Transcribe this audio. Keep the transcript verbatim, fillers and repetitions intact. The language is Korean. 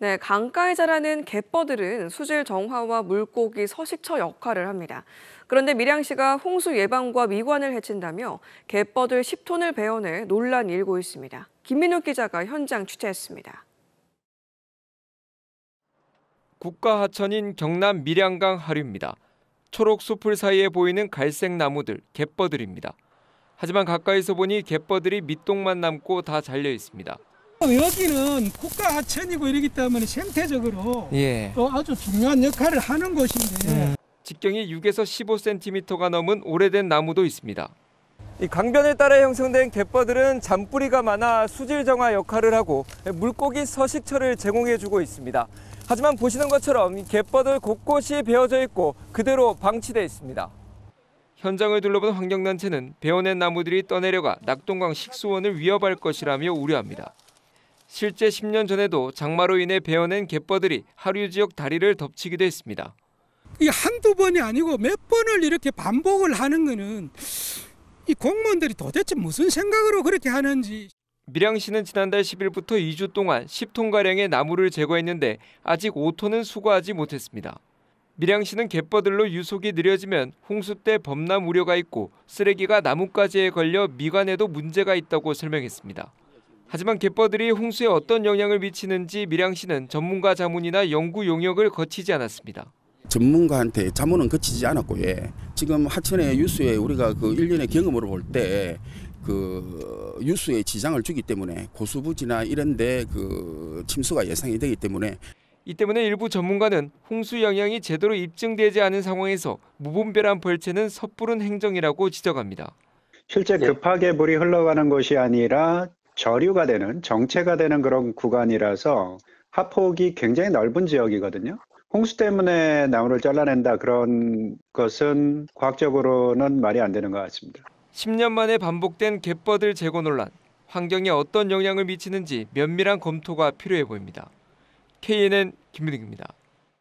네, 강가에 자라는 갯버들은 수질 정화와 물고기 서식처 역할을 합니다. 그런데 밀양시가 홍수 예방과 미관을 해친다며 갯버들 십 톤을 베어내 논란이 일고 있습니다. 김민욱 기자가 현장 취재했습니다. 국가 하천인 경남 밀양강 하류입니다. 초록 수풀 사이에 보이는 갈색 나무들, 갯버들입니다. 하지만 가까이서 보니 갯버들이 밑동만 남고 다 잘려 있습니다. 여기는 국가 하천이고 이러기 때문에 생태적으로 예. 또 아주 중요한 역할을 하는 곳인데 예. 직경이 육에서 십오 센티미터가 넘은 오래된 나무도 있습니다. 이 강변에 따라 형성된 갯버들은 잔뿌리가 많아 수질 정화 역할을 하고 물고기 서식처를 제공해주고 있습니다. 하지만 보시는 것처럼 갯버들 곳곳이 베어져 있고 그대로 방치돼 있습니다. 현장을 둘러본 환경단체는 베어낸 나무들이 떠내려가 낙동강 식수원을 위협할 것이라며 우려합니다. 실제 십 년 전에도 장마로 인해 베어낸 갯버들이 하류 지역 다리를 덮치기도 했습니다. 이 한두 번이 아니고 몇 번을 이렇게 반복을 하는 거는 이 공무원들이 도대체 무슨 생각으로 그렇게 하는지. 밀양시는 지난달 십일부터 이 주 동안 십 톤가량의 나무를 제거했는데 아직 오 톤은 수거하지 못했습니다. 밀양시는 갯버들로 유속이 느려지면 홍수 때 범람 우려가 있고 쓰레기가 나뭇가지에 걸려 미관에도 문제가 있다고 설명했습니다. 하지만 갯버들이 홍수에 어떤 영향을 미치는지 밀양시는 전문가 자문이나 연구 용역을 거치지 않았습니다. 전문가한테 자문은 거치지 않았고요. 지금 하천의 유수에 우리가 그 일 년의 경험으로 볼 때 그 유수에 지장을 주기 때문에 고수부지나 이런 데 그 침수가 예상이 되기 때문에 이 때문에 일부 전문가는 홍수 영향이 제대로 입증되지 않은 상황에서 무분별한 벌채는 섣부른 행정이라고 지적합니다. 실제 급하게 물이 흘러가는 것이 아니라 저류가 되는, 정체가 되는 그런 구간이라서 하폭이 굉장히 넓은 지역이거든요. 홍수 때문에 나무를 잘라낸다 그런 것은 과학적으로는 말이 안 되는 것 같습니다. 십 년 만에 반복된 갯버들 제거 논란, 환경에 어떤 영향을 미치는지 면밀한 검토가 필요해 보입니다. 케이엔엔 김민욱입니다.